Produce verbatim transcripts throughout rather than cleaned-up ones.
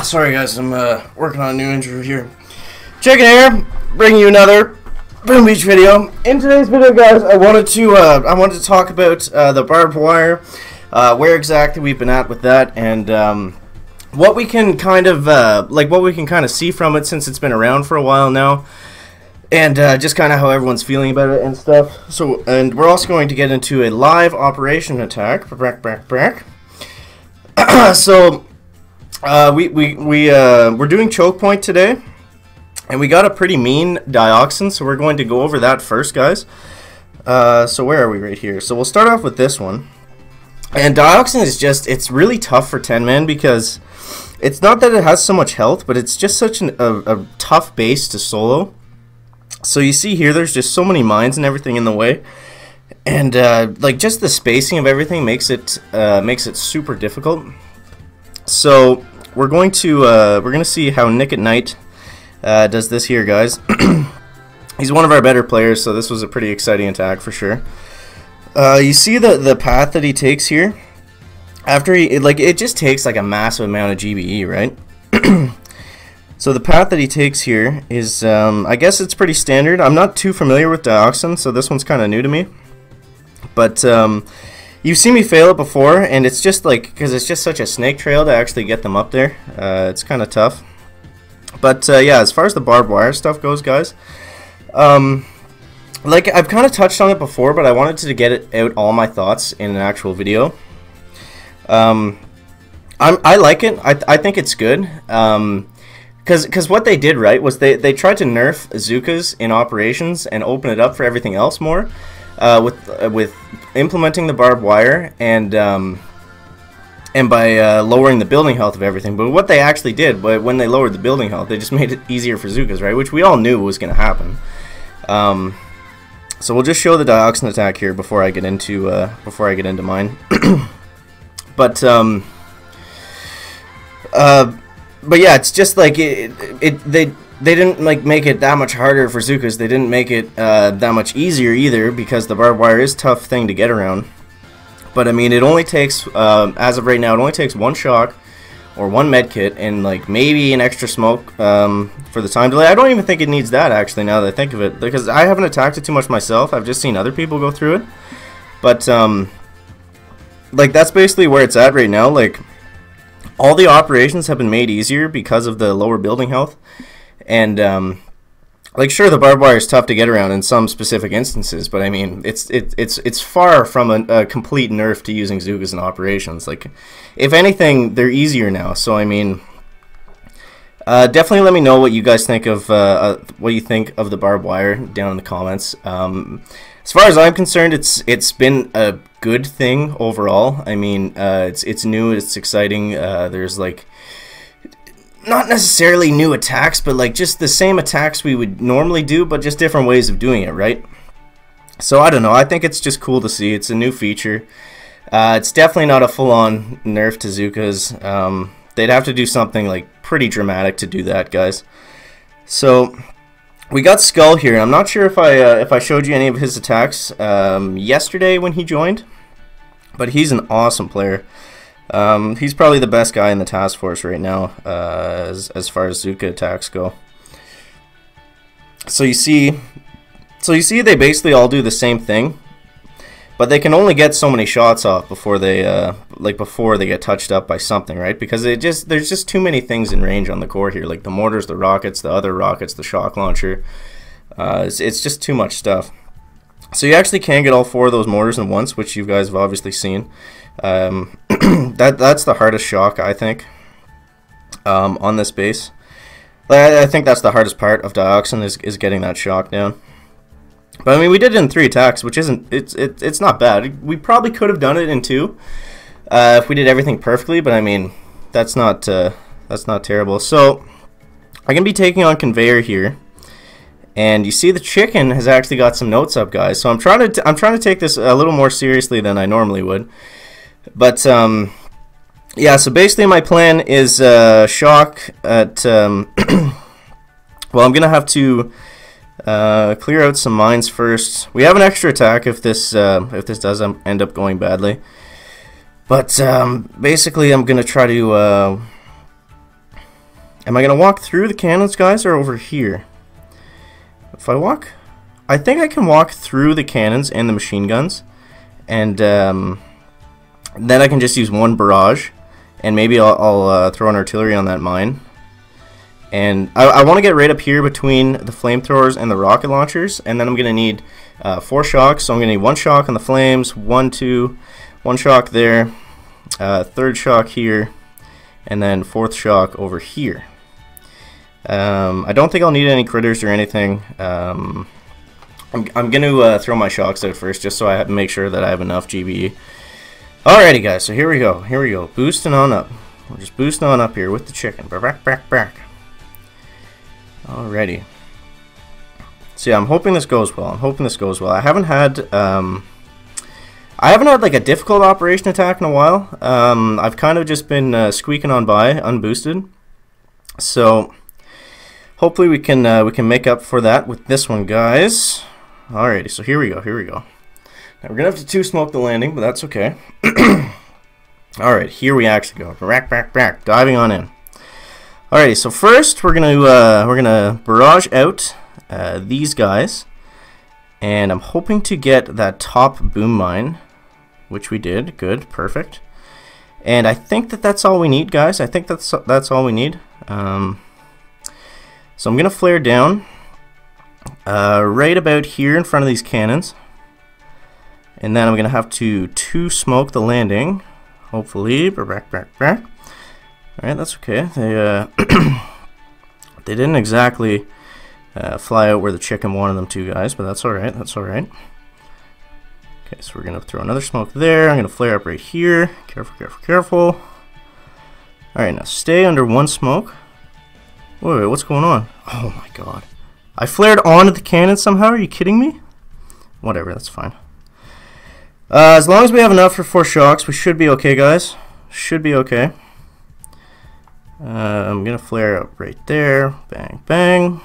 Oh, sorry guys, I'm uh, working on a new intro here. Chicken here, bringing you another Boom Beach video. In today's video, guys, I wanted to uh, I wanted to talk about uh, the barbed wire, uh, where exactly we've been at with that, and um, what we can kind of uh, like what we can kind of see from it since it's been around for a while now, and uh, just kind of how everyone's feeling about it and stuff. So, and we're also going to get into a live operation attack. Brack, brack, brack. So. Uh, we, we, we, uh, we're doing choke point today, and we got a pretty mean dioxin, so we're going to go over that first, guys. Uh, so where are we right here? So we'll start off with this one. And dioxin is just, it's really tough for ten man because it's not that it has so much health, but it's just such an, a, a tough base to solo. So you see here, there's just so many mines and everything in the way. And, uh, like, just the spacing of everything makes it, uh, makes it super difficult. So we're going to uh, we're gonna see how Nick at Night uh, does this here, guys. He's one of our better players, so this was a pretty exciting attack for sure. Uh, you see the the path that he takes here. After he it, like it just takes like a massive amount of G B E, right? So the path that he takes here is um, I guess it's pretty standard. I'm not too familiar with Dioxin, so this one's kind of new to me, but. Um, You've seen me fail it before, and it's just like, because it's just such a snake trail to actually get them up there. Uh, it's kind of tough. But uh, yeah, as far as the barbed wire stuff goes, guys, um, like I've kind of touched on it before, but I wanted to get it out all my thoughts in an actual video. Um, I'm, I like it. I, I think it's good. Um, Because because what they did, right, was they, they tried to nerf Zookas in operations and open it up for everything else more uh, with uh, with implementing the barbed wire and um, and by uh, lowering the building health of everything. But what they actually did, but when they lowered the building health, they just made it easier for Zookas, right, which we all knew was going to happen. Um, so we'll just show the dioxin attack here before I get into uh, before I get into mine. but um, uh. But yeah, it's just like it, it. They they didn't like make it that much harder for Zookas. They didn't make it uh, that much easier either, because the barbed wire is a tough thing to get around. But I mean, it only takes uh, as of right now, it only takes one shock or one med kit and like maybe an extra smoke um, for the time delay. I don't even think it needs that actually. Now that I think of it, because I haven't attacked it too much myself. I've just seen other people go through it. But um, like that's basically where it's at right now. Like. All the operations have been made easier because of the lower building health, and um, like sure, the barbed wire is tough to get around in some specific instances, but I mean, it's it, it's it's far from a, a complete nerf to using Zookas in operations. Like, if anything, they're easier now. So I mean, uh, definitely let me know what you guys think of uh, uh, what you think of the barbed wire down in the comments. Um, as far as I'm concerned, it's it's been a good thing overall. I mean, uh, it's it's new, it's exciting. Uh, there's like not necessarily new attacks, but like just the same attacks we would normally do, but just different ways of doing it, right? So I don't know. I think it's just cool to see. It's a new feature. Uh, it's definitely not a full-on nerf to Zookas. Um, they'd have to do something like pretty dramatic to do that, guys. So. We got Skull here. I'm not sure if I uh, if I showed you any of his attacks um, yesterday when he joined, but he's an awesome player. Um, he's probably the best guy in the task force right now uh, as as far as Zooka attacks go. So you see, so you see, they basically all do the same thing, but they can only get so many shots off before they uh, like before they get touched up by something, right? Because it just there's just too many things in range on the core here, like the mortars, the rockets, the other rockets, the shock launcher. Uh, it's, it's just too much stuff. So you actually can get all four of those mortars in once, which you guys have obviously seen. Um, that that's the hardest shock, I think, um, on this base. I, I think that's the hardest part of Dioxin is is getting that shock down. But I mean, we did it in three attacks, which isn't it's it, it's not bad. We probably could have done it in two. Uh, if we did everything perfectly, but I mean, that's not uh, that's not terrible. So I'm gonna be taking on Conveyor here, and you see the Chicken has actually got some notes up, guys. So I'm trying to t I'm trying to take this a little more seriously than I normally would. But um, yeah, so basically my plan is uh, shock at um, well, I'm gonna have to uh, clear out some mines first. We have an extra attack if this uh, if this does end up going badly. But um, basically, I'm gonna try to uh, Am I going to walk through the cannons, guys, or over here? If I walk... I think I can walk through the cannons and the machine guns. And um, then I can just use one barrage. And maybe I'll, I'll uh, throw an artillery on that mine. And I, I want to get right up here between the flamethrowers and the rocket launchers. And then I'm going to need uh, four shocks. So I'm going to need one shock on the flames. One, two. One shock there. Uh, third shock here. And then fourth shock over here. Um, I don't think I'll need any critters or anything. Um, I'm, I'm going to uh, throw my shocks out first just so I have to make sure that I have enough G B E. Alrighty, guys. So here we go. Here we go. Boosting on up. We're just boosting on up here with the chicken. Back, back, back. Alrighty. So yeah, I'm hoping this goes well. I'm hoping this goes well. I haven't had... Um, I haven't had like a difficult operation attack in a while. Um, I've kind of just been uh, squeaking on by, unboosted. So hopefully we can uh, we can make up for that with this one, guys. Alrighty, so here we go, here we go. Now we're gonna have to two smoke the landing, but that's okay. All right, here we actually go. Rack, rack, rack, diving on in. Alrighty, so first we're gonna uh, we're gonna barrage out uh, these guys, and I'm hoping to get that top boom mine. Which we did. Good. Perfect. And I think that that's all we need, guys. I think that's that's all we need. Um, so I'm going to flare down uh, right about here in front of these cannons. And then I'm going to have to two-smoke the landing. Hopefully. Back, back, back. Alright, that's okay. They, uh, they didn't exactly uh, fly out where the chicken wanted them to, guys. But that's alright. That's alright. Okay, so we're going to throw another smoke there. I'm going to flare up right here. Careful, careful, careful. Alright, now stay under one smoke. Wait, wait, what's going on? Oh my god. I flared onto the cannon somehow? Are you kidding me? Whatever, that's fine. Uh, as long as we have enough for four shocks, we should be okay, guys. Should be okay. Uh, I'm going to flare up right there. Bang, bang.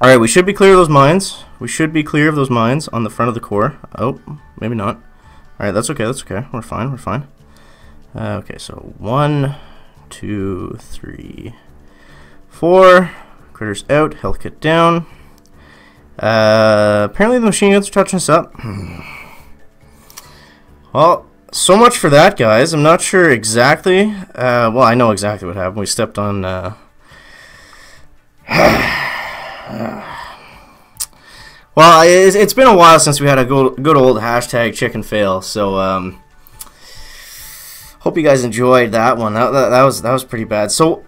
Alright, we should be clear of those mines. We should be clear of those mines on the front of the core. Oh, maybe not. Alright, that's okay, that's okay. We're fine, we're fine. Uh, okay, so one, two, three, four. Critters out, health kit down. Uh, apparently the machine guns are touching us up. Well, so much for that, guys. I'm not sure exactly. Uh, well, I know exactly what happened. We stepped on... Uh, well, it's been a while since we had a good old hashtag chicken fail, so um, hope you guys enjoyed that one. That, that, that was that was pretty bad. So,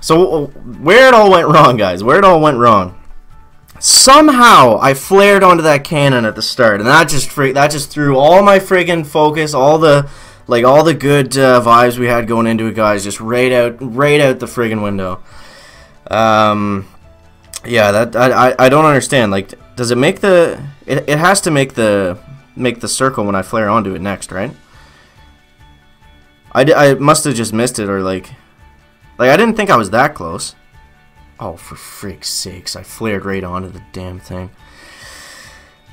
so where it all went wrong, guys? Where it all went wrong? Somehow I flared onto that cannon at the start, and that just that just threw all my friggin' focus, all the like, all the good uh, vibes we had going into it, guys, just right out, right out the friggin' window. Um. Yeah, that I I don't understand. Like, does it make the it it has to make the make the circle when I flare onto it next, right? I, I must have just missed it, or like like I didn't think I was that close. Oh, for freak's sakes! I flared right onto the damn thing.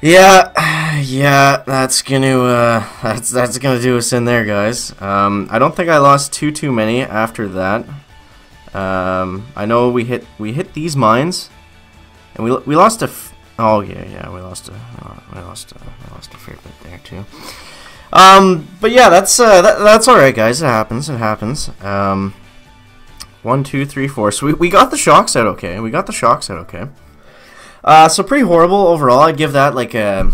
Yeah, yeah, that's gonna uh, that's that's gonna do us in there, guys. Um, I don't think I lost too too many after that. Um, I know we hit we hit these mines. And we we lost a f oh yeah yeah we lost a uh, we lost a, we lost a fair bit there too. Um, but yeah, that's uh, that, that's all right, guys. It happens. It happens. Um, one, two, three, four. So we we got the shocks out okay. We got the shocks out okay. Uh, so pretty horrible overall. I'd give that like a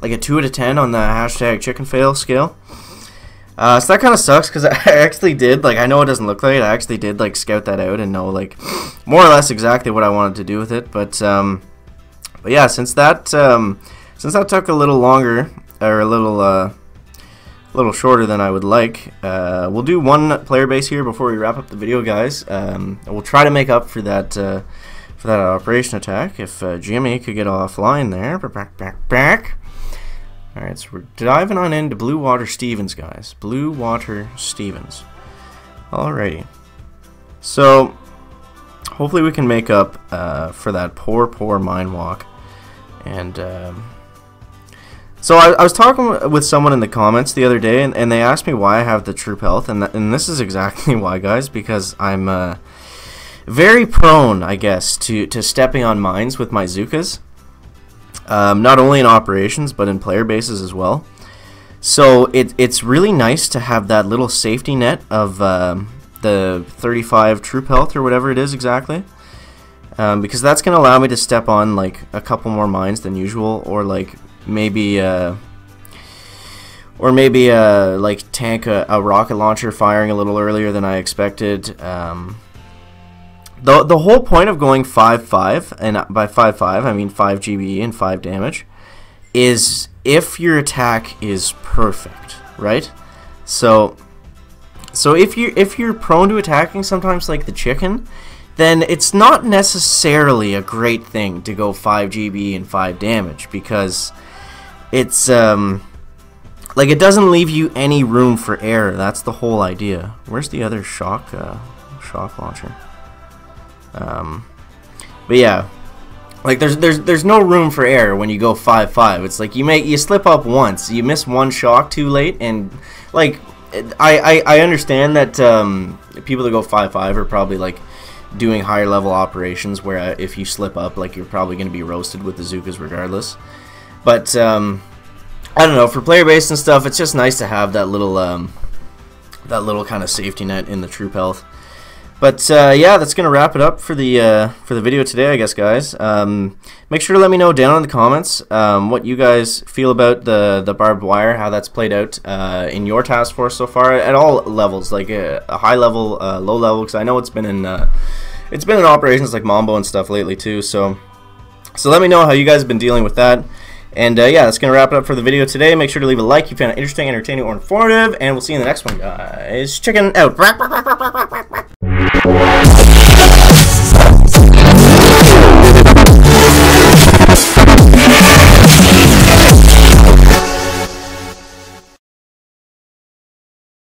like a two out of ten on the hashtag chicken fail scale. Uh, so that kind of sucks, because I actually did, like, I know it doesn't look like it, I actually did, like, scout that out and know, like, more or less exactly what I wanted to do with it, but, um, but yeah, since that, um, since that took a little longer, or a little, uh, a little shorter than I would like, uh, we'll do one player base here before we wrap up the video, guys, um, and we'll try to make up for that, uh, for that operation attack, if, uh, Jimmy could get offline there, back, back, back. Alright, so we're diving on into Blue Water Stevens, guys. Blue Water Stevens. Alrighty. So, hopefully we can make up uh, for that poor, poor mine walk. And um, So I, I was talking with someone in the comments the other day, and, and they asked me why I have the Troop Health, and th and this is exactly why, guys, because I'm uh, very prone, I guess, to, to stepping on mines with my Zookas, um, not only in operations, but in player bases as well. So it, it's really nice to have that little safety net of um, the thirty-five Troop Health, or whatever it is exactly. Um, because that's going to allow me to step on like a couple more mines than usual, or like maybe uh, or maybe uh, like tank a, a rocket launcher firing a little earlier than I expected. Um, the the whole point of going five five, and by five five I mean five G B E and five damage, is if your attack is perfect, right? So so if you if you're prone to attacking sometimes like the Chicken, then it's not necessarily a great thing to go five G B and five damage, because it's um like it doesn't leave you any room for error. That's the whole idea. Where's the other shock uh, shock launcher? Um, but yeah, like there's there's there's no room for error when you go five five. It's like you make you slip up once, you miss one shock too late, and like I I, I understand that um, people that go five five are probably like doing higher level operations where if you slip up, like, you're probably going to be roasted with the Zookas regardless. But um, I don't know, for player base and stuff, it's just nice to have that little um, that little kind of safety net in the Troop Health. But uh, yeah, that's going to wrap it up for the uh, for the video today, I guess, guys. Um, make sure to let me know down in the comments um, what you guys feel about the the Barbed Wire, how that's played out uh, in your task force so far at all levels, like a, a high level, uh, low level, because I know it's been in uh, it's been in operations like Mambo and stuff lately too. So so let me know how you guys have been dealing with that. And uh, yeah, that's going to wrap it up for the video today. Make sure to leave a like if you found it interesting, entertaining, or informative, and we'll see you in the next one, guys. Chicken out. Wow.